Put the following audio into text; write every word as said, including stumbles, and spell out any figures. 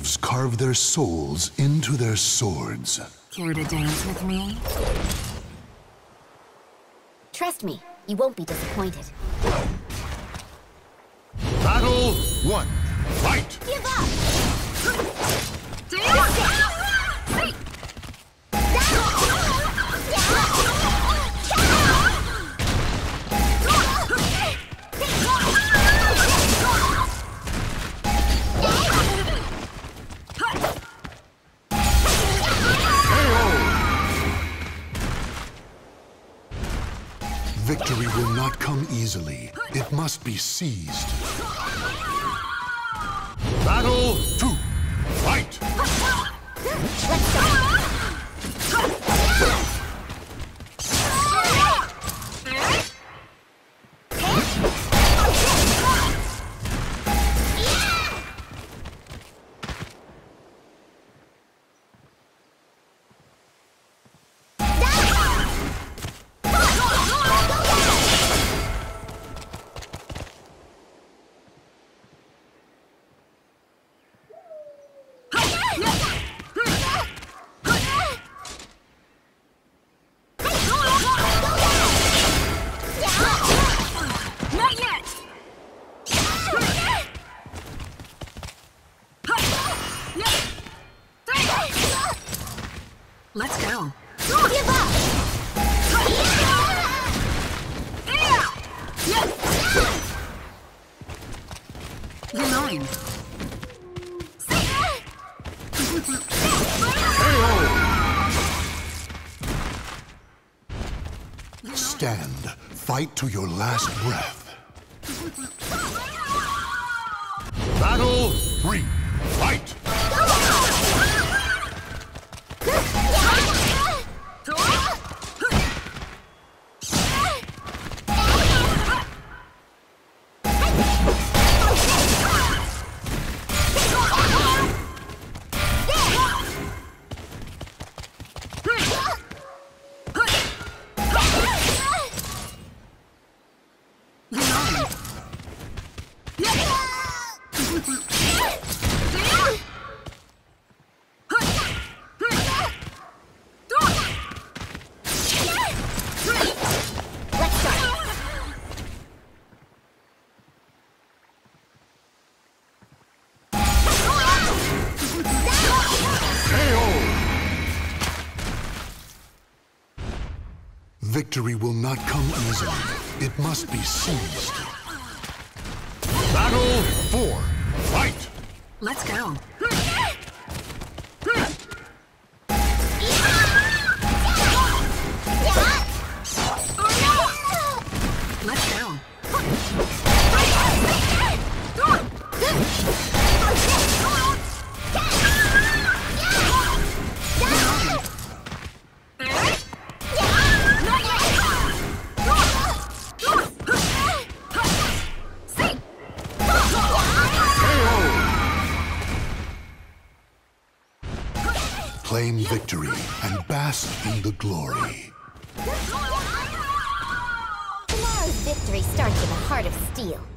elves carve their souls into their swords. Care to dance with me? Trust me, you won't be disappointed. Battle one. Fight! Give up! Dance! Down! Down! Victory will not come easily. It must be seized. Battle two. Fight! Let's go. Don't give up! You're mine. Stand. Fight to your last breath. Battle three. Fight! Victory will not come easily. It must be seized. Battle four. Fight! Let's go. Let's go. Claim victory and bask in the glory. Tomorrow's victory starts with a heart of steel.